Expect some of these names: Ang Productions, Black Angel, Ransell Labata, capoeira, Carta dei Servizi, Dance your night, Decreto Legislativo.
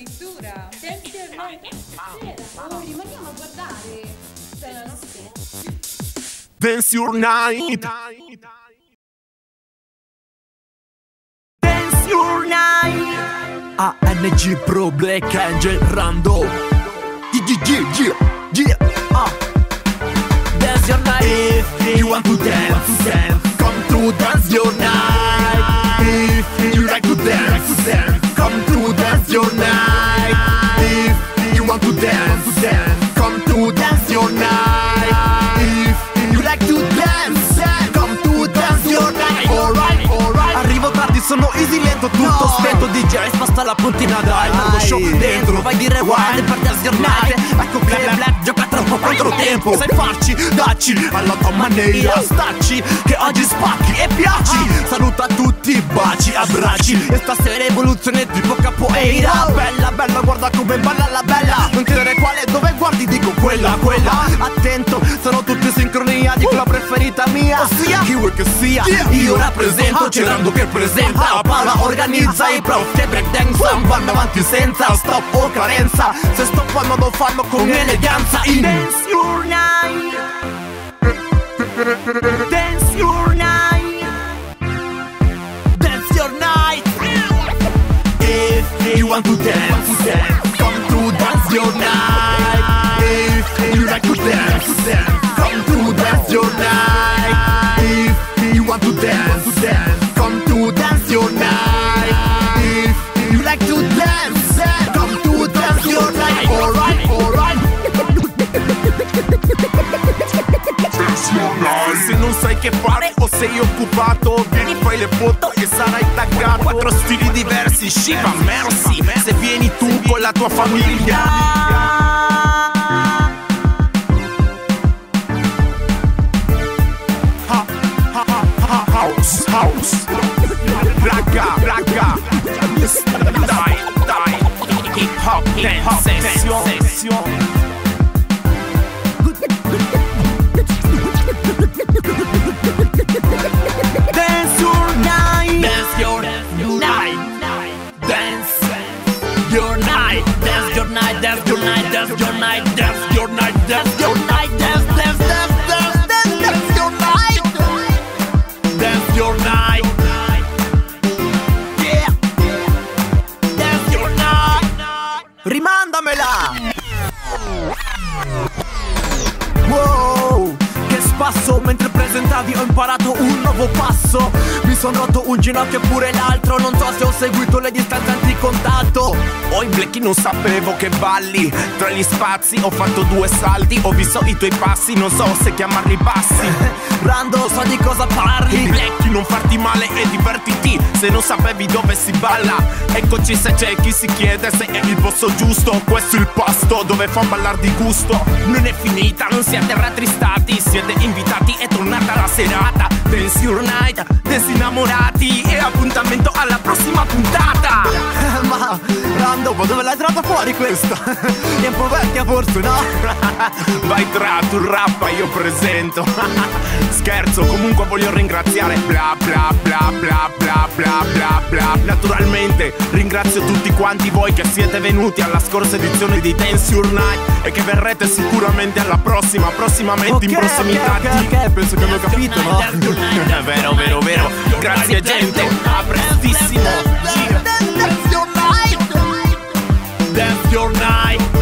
addirittura. Dance your night. Oh, rimaniamo a guardare. Cioè, la notte. Dance your night. Dance your night. ANG Pro Black Angel Rando. Dance your night. If you want to dance, come to dance your night. If you like to dance, come to dance your night. If you want to dance, come to dance your night. If you like to dance, come to dance your night. Alright, alright. Arrivo tardi, sono easy, lento, tutto spento. DJ, sposta la puntina, dai, mando show dentro. Vai dire rewind per dance your night. Ecco che black, gioca troppo contro tempo. Sai farci, dacci, alla tua maniera, stacci, che oggi spacchi e piaci. Saluto a tutti, baci, abbracci. E stasera evoluzione tipo capoeira. Bella, bella, guarda come balla la bella. Non chiedere quale, dove guardi, dico quella, quella. Attento, sono tutti in sincronia di quella preferita mia, ossia chi vuoi che sia. Io rappresento, Cerando che presenta, parla, organizza i prof che breakdanceano. Vanno avanti senza stop o carenza. Se stoppano lo fanno con eleganza. In Dance your night. Dance your night. If you want to dance, come to dance your night. If you like to dance, come to dance your night. If you want to dance, come to dance your night. If you like to dance, come to dance your night. Alright, alright. Dance your night. Se non sai che fare o sei occupato, vieni, fai le foto e sarai taggato. 4 stili diversi, Shiva, Mercy. Se vieni tu con la tua famiglia, house, house. Raga, dai, hip hop, session. Dance your night, dance your night, dance your night, dance your night, dance, dance, dance, dance, dance, dance your night, dance your night, yeah, dance your night, rimandamela. Wow, che spasso, mentre presentavi ho imparato un nuovo passo. Mi sono rotto un ginocchio e pure l'altro, non so se ho seguito le distanze anticontatto. Ho i blecchi, non sapevo che balli. Tra gli spazi ho fatto 2 salti. Ho visto i tuoi passi, non so se chiamarli bassi. Rando, so di cosa parli. I blecchi, non farti male e divertiti. Se non sapevi dove si balla, eccoci, se c'è chi si chiede se è il posto giusto. Questo è il posto dove fa ballar di gusto. Non è finita, non siete rattristati, siete invitati, è tornata la serata. Dance your night, dance innamorati. E appuntamento alla prossima puntata. Ma Rando, ma dove l'hai tirata fuori questa? È un po' vecchia forse, no? Vai tra, tu rappa, io presento. Scherzo, comunque voglio ringraziare bla bla bla bla bla bla bla bla. Naturalmente ringrazio tutti quanti voi che siete venuti alla scorsa edizione di Dance Your Night e che verrete sicuramente alla prossima, prossimamente, okay, in prossimità. Ok, penso che abbiamo capito, no? È vero, vero. Grazie gente, a prestissimo. Dance your night.